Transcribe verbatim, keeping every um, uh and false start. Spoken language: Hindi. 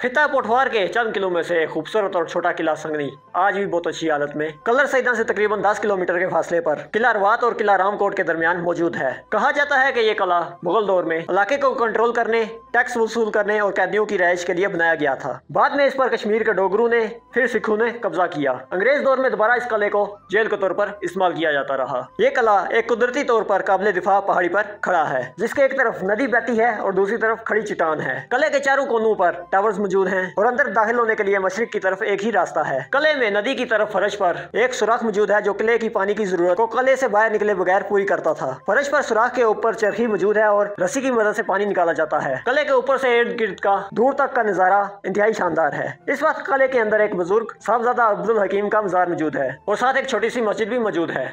खिता पोटवार के चंद किलों में से खूबसूरत और छोटा किला संगनी आज भी बहुत अच्छी हालत में कलर सैदा से तकरीबन दस किलोमीटर के फासले पर किला रावत और किला रामकोट के दरमियान मौजूद है। कहा जाता है कि ये किला मुगल दौर में इलाके को कंट्रोल करने, टैक्स वसूल करने और कैदियों की रिहाइश के लिए बनाया गया था। बाद में इस पर कश्मीर के डोगरू ने फिर सिखों ने कब्जा किया। अंग्रेज दौर में दोबारा इस किले को जेल के तौर पर इस्तेमाल किया जाता रहा। ये किला एक कुदरती तौर पर काबिल दिफा पहाड़ी पर खड़ा है, जिसके एक तरफ नदी बहती है और दूसरी तरफ खड़ी चट्टान है। किले के चारों कोनों पर टावर्स मौजूद हैं और अंदर दाखिल होने के लिए मशरिक की तरफ एक ही रास्ता है। किले में नदी की तरफ फर्श पर एक सुराख मौजूद है जो किले की पानी की जरूरत को किले से बाहर निकले बगैर पूरी करता था। फर्श पर सुराख के ऊपर चरखी मौजूद है और रस्सी की मदद से पानी निकाला जाता है। किले के ऊपर से इर्द गिर्द का दूर तक का नजारा इंतहाई शानदार है। इस वक्त किले के अंदर एक बुजुर्ग साहबजादा अब्दुल हकीम का मजार मौजूद है और साथ एक छोटी सी मस्जिद भी मौजूद है।